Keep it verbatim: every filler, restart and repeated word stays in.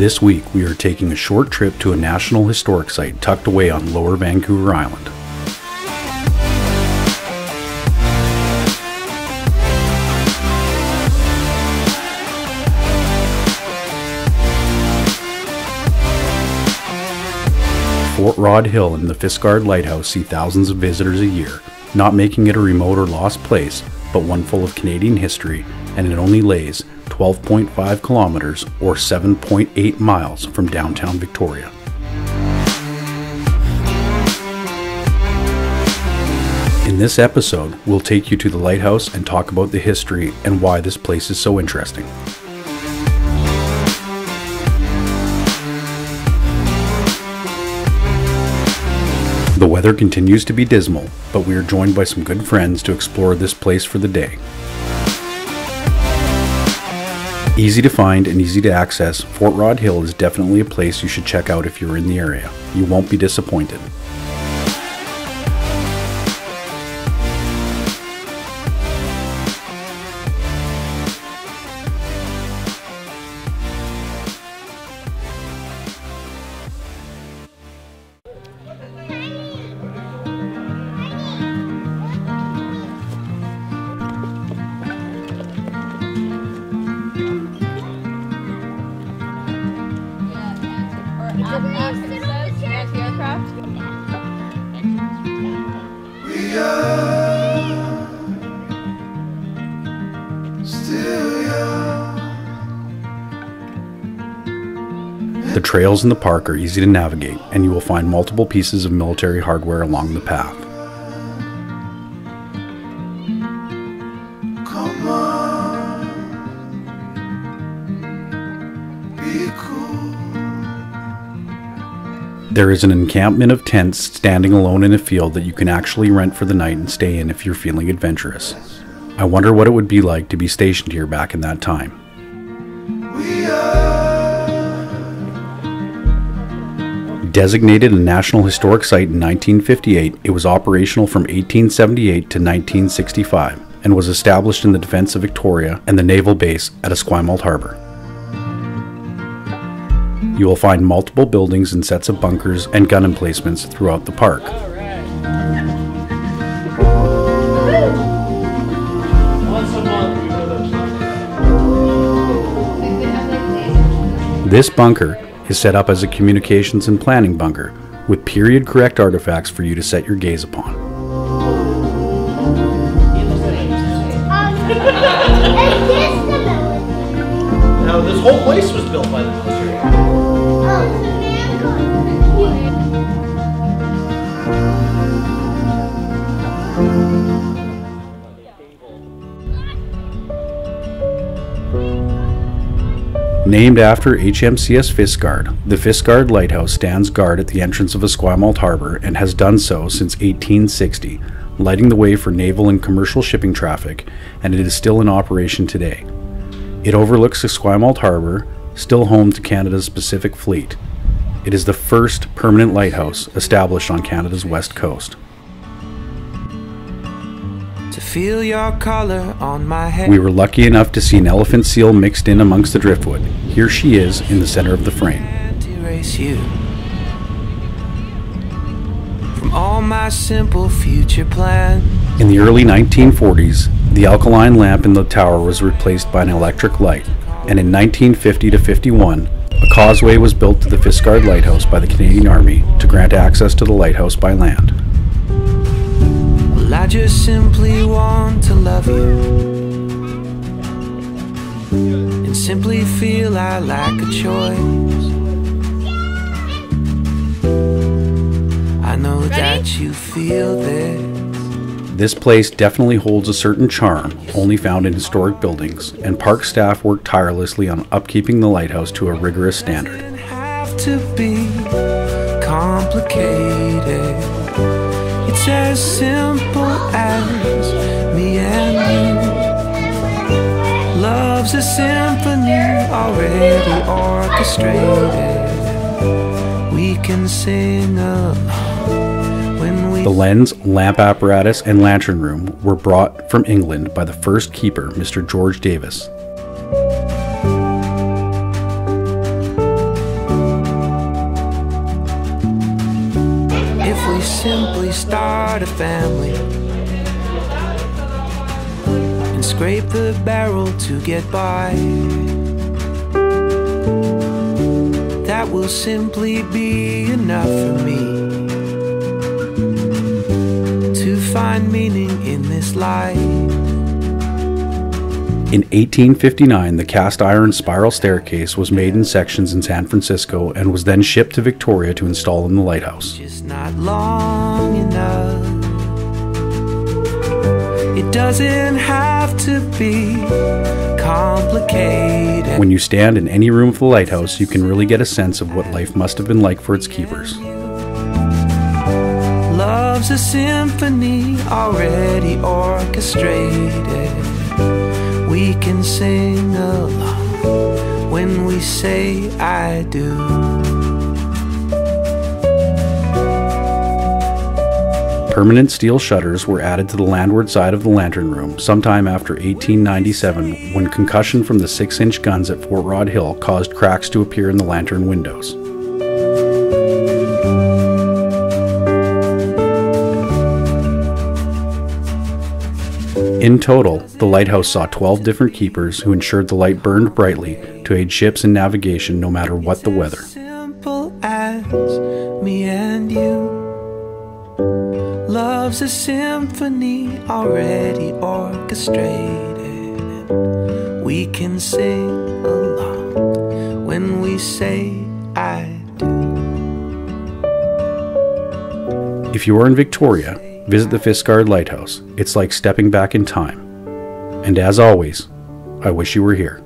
This week we are taking a short trip to a National Historic Site tucked away on Lower Vancouver Island. Fort Rodd Hill and the Fisgard Lighthouse see thousands of visitors a year, not making it a remote or lost place, but one full of Canadian history, and it only lays twelve point five kilometers or seven point eight miles from downtown Victoria. In this episode, we'll take you to the lighthouse and talk about the history and why this place is so interesting. The weather continues to be dismal, but we are joined by some good friends to explore this place for the day. Easy to find and easy to access, Fort Rodd Hill is definitely a place you should check out if you're in the area. You won't be disappointed. The trails in the park are easy to navigate, and you will find multiple pieces of military hardware along the path. Come on, be cool. There is an encampment of tents standing alone in a field that you can actually rent for the night and stay in if you're feeling adventurous. I wonder what it would be like to be stationed here back in that time. Designated a National Historic Site in nineteen fifty-eight, it was operational from eighteen seventy-eight to nineteen sixty-five and was established in the defense of Victoria and the naval base at Esquimalt Harbour. You will find multiple buildings and sets of bunkers and gun emplacements throughout the park. This bunker is set up as a communications and planning bunker with period-correct artifacts for you to set your gaze upon. Now, this whole place was built by the military. Named after H M C S Fisgard, the Fisgard Lighthouse stands guard at the entrance of Esquimalt Harbour and has done so since eighteen sixty, lighting the way for naval and commercial shipping traffic, and it is still in operation today. It overlooks Esquimalt Harbour, still home to Canada's Pacific Fleet. It is the first permanent lighthouse established on Canada's west coast. Feel your color on my head. We were lucky enough to see an elephant seal mixed in amongst the driftwood. Here she is in the center of the frame. You. From all my simple future plans. In the early nineteen forties, the alkaline lamp in the tower was replaced by an electric light, and in nineteen fifty to fifty-one, a causeway was built to the Fisgard Lighthouse by the Canadian Army to grant access to the lighthouse by land. I just simply want to love you and simply feel I lack a choice. I know that you feel this. This place definitely holds a certain charm, only found in historic buildings, and park staff work tirelessly on upkeeping the lighthouse to a rigorous standard. It doesn't have to be complicated. It's as simple as me and you. Love's a symphony already orchestrated. We can sing along when we... The lens, lamp apparatus, and lantern room were brought from England by the first keeper, Mister George Davis. slowly start a family and scrape the barrel to get by. That will simply be enough for me to find meaning in this life. In eighteen fifty-nine, the cast iron spiral staircase was made in sections in San Francisco and was then shipped to Victoria to install in the lighthouse. Just not long enough. It doesn't have to be complicated. When you stand in any room of the lighthouse, you can really get a sense of what life must have been like for its keepers. Love's a symphony already orchestrated. We can sing along when we say I do. Permanent steel shutters were added to the landward side of the lantern room sometime after eighteen ninety-seven, when concussion from the six inch guns at Fort Rodd Hill caused cracks to appear in the lantern windows. In total, the lighthouse saw twelve different keepers who ensured the light burned brightly to aid ships in navigation no matter what the weather. It's as simple as me and you. Love's a symphony already orchestrated. We can sing along when we say I do. If you are in Victoria, visit the Fisgard Lighthouse. It's like stepping back in time. And as always, I wish you were here.